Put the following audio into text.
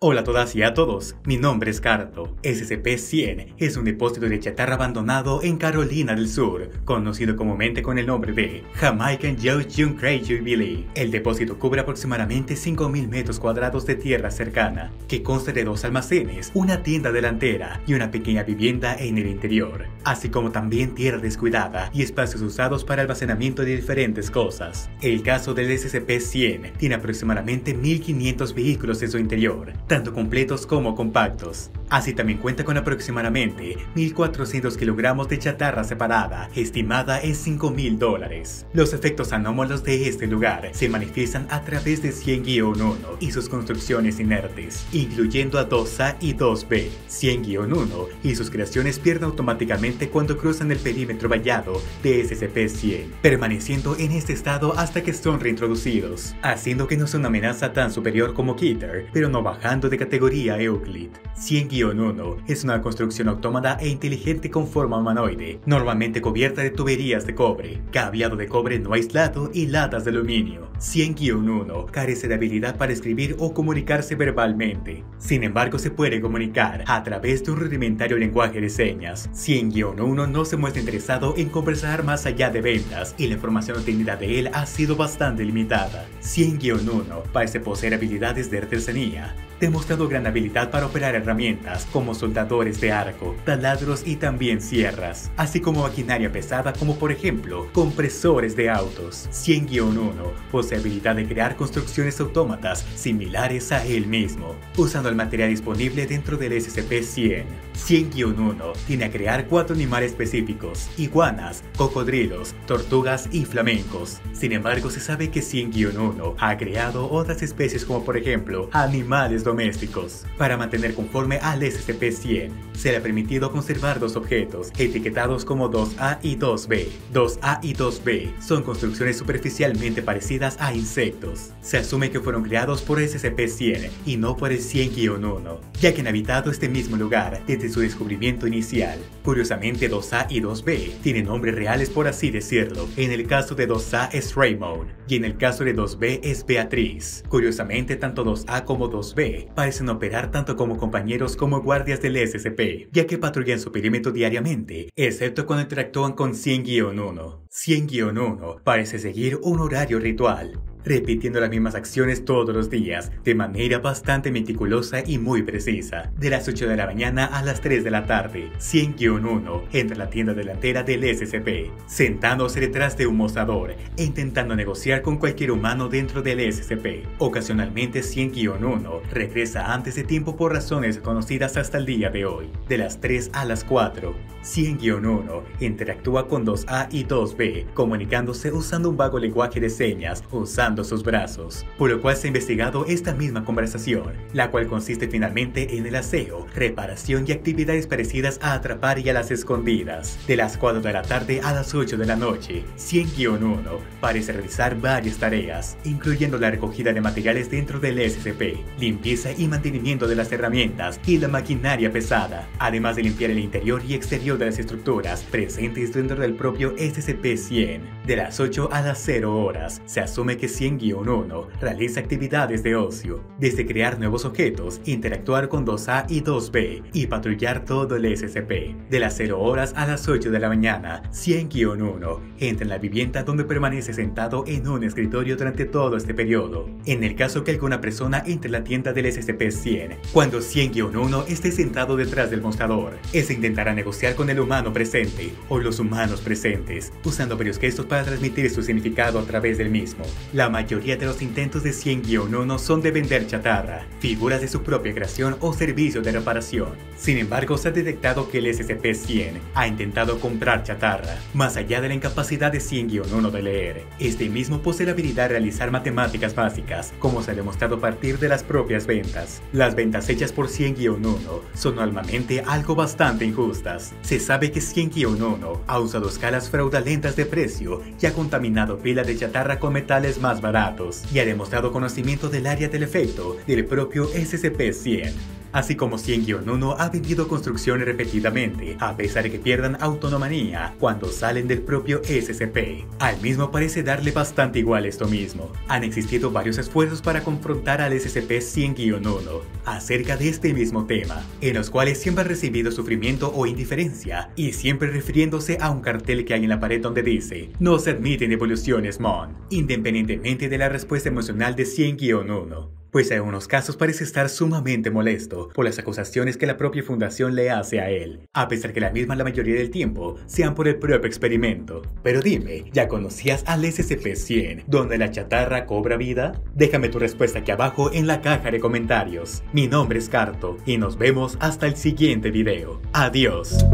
Hola a todas y a todos, mi nombre es Carto. SCP-100 es un depósito de chatarra abandonado en Carolina del Sur, conocido comúnmente con el nombre de Jamaican Joe Juncray Jubilee. El depósito cubre aproximadamente 5.000 metros cuadrados de tierra cercana, que consta de dos almacenes, una tienda delantera y una pequeña vivienda en el interior, así como también tierra descuidada y espacios usados para almacenamiento de diferentes cosas. El caso del SCP-100 tiene aproximadamente 1.500 vehículos en su interior, tanto completos como compactos. Así también cuenta con aproximadamente 1.400 kilogramos de chatarra separada, estimada en $5.000. Los efectos anómalos de este lugar se manifiestan a través de 100-1 y sus construcciones inertes, incluyendo a 2A y 2B. 100-1 y sus creaciones pierden automáticamente cuando cruzan el perímetro vallado de SCP-100, permaneciendo en este estado hasta que son reintroducidos, haciendo que no sea una amenaza tan superior como Keter, pero no bajando de categoría Euclid. 100-1 es una construcción autómata e inteligente con forma humanoide, normalmente cubierta de tuberías de cobre, cableado de cobre no aislado y latas de aluminio. 100-1 carece de habilidad para escribir o comunicarse verbalmente. Sin embargo, se puede comunicar a través de un rudimentario lenguaje de señas. 100-1 no se muestra interesado en conversar más allá de ventas y la información obtenida de él ha sido bastante limitada. 100-1 parece poseer habilidades de artesanía, demostrando gran habilidad para operar herramientas como soldadores de arco, taladros y también sierras, así como maquinaria pesada como por ejemplo compresores de autos. 100-1 posee habilidad de crear construcciones autómatas similares a él mismo, usando el material disponible dentro del SCP-100. 100-1 tiene a crear 4 animales específicos: iguanas, cocodrilos, tortugas y flamencos. Sin embargo, se sabe que 100-1 ha creado otras especies como por ejemplo animales domésticos. Para mantener conforme al SCP-100, se le ha permitido conservar dos objetos etiquetados como 2A y 2B. 2A y 2B son construcciones superficialmente parecidas a insectos. Se asume que fueron creados por SCP-100 y no por el 100-1, ya que han habitado este mismo lugar desde su descubrimiento inicial. Curiosamente, 2A y 2B tienen nombres reales, por así decirlo. En el caso de 2A es Raymond y en el caso de 2B es Beatriz. Curiosamente, tanto 2A como 2B parecen operar tanto como compañeros como guardias del SCP, ya que patrullan su perímetro diariamente, excepto cuando interactúan con 100-1. 100-1 parece seguir un horario ritual, repitiendo las mismas acciones todos los días, de manera bastante meticulosa y muy precisa, de las 8 de la mañana a las 3 de la tarde. 100-1 entra a la tienda delantera del SCP, sentándose detrás de un mostrador e intentando negociar con cualquier humano dentro del SCP. Ocasionalmente, 100-1 regresa antes de tiempo por razones desconocidas hasta el día de hoy, de las 3 a las 4. 100-1 interactúa con 2A y 2B, comunicándose usando un vago lenguaje de señas, usando sus brazos, por lo cual se ha investigado esta misma conversación, la cual consiste finalmente en el aseo, reparación y actividades parecidas a atrapar y a las escondidas, de las 4 de la tarde a las 8 de la noche. 100-1 parece realizar varias tareas, incluyendo la recogida de materiales dentro del SCP, limpieza y mantenimiento de las herramientas y la maquinaria pesada, además de limpiar el interior y exterior de las estructuras presentes dentro del propio SCP-100. De las 8 a las 0 horas, se asume que 100-1 realiza actividades de ocio, desde crear nuevos objetos, interactuar con 2A y 2B y patrullar todo el SCP. De las 0 horas a las 8 de la mañana, 100-1 entra en la vivienda, donde permanece sentado en un escritorio durante todo este periodo. En el caso que alguna persona entre la tienda del SCP-100, cuando 100-1 esté sentado detrás del mostrador, este intentará negociar con el humano presente o los humanos presentes, usando varios gestos para transmitir su significado a través del mismo. La mayoría de los intentos de 100-1 son de vender chatarra, figuras de su propia creación o servicios de reparación. Sin embargo, se ha detectado que el SCP-100 ha intentado comprar chatarra, más allá de la incapacidad de 100-1 de leer. Este mismo posee la habilidad de realizar matemáticas básicas, como se ha demostrado a partir de las propias ventas. Las ventas hechas por 100-1 son normalmente algo bastante injustas. Se sabe que 100-1 ha usado escalas fraudulentas de precio y ha contaminado pilas de chatarra con metales más baratos, y ha demostrado conocimiento del área del efecto del propio SCP-100. así como 100-1 ha vendido construcciones repetidamente, a pesar de que pierdan autonomía cuando salen del propio SCP. Al mismo parece darle bastante igual esto mismo. Han existido varios esfuerzos para confrontar al SCP-100-1 acerca de este mismo tema, en los cuales siempre han recibido sufrimiento o indiferencia, y siempre refiriéndose a un cartel que hay en la pared donde dice "No se admiten evoluciones, Mon", independientemente de la respuesta emocional de 100-1. Pues en unos casos parece estar sumamente molesto por las acusaciones que la propia fundación le hace a él, a pesar que la misma la mayoría del tiempo sean por el propio experimento. Pero dime, ¿ya conocías al SCP-100, donde la chatarra cobra vida? Déjame tu respuesta aquí abajo en la caja de comentarios. Mi nombre es Carto y nos vemos hasta el siguiente video. Adiós.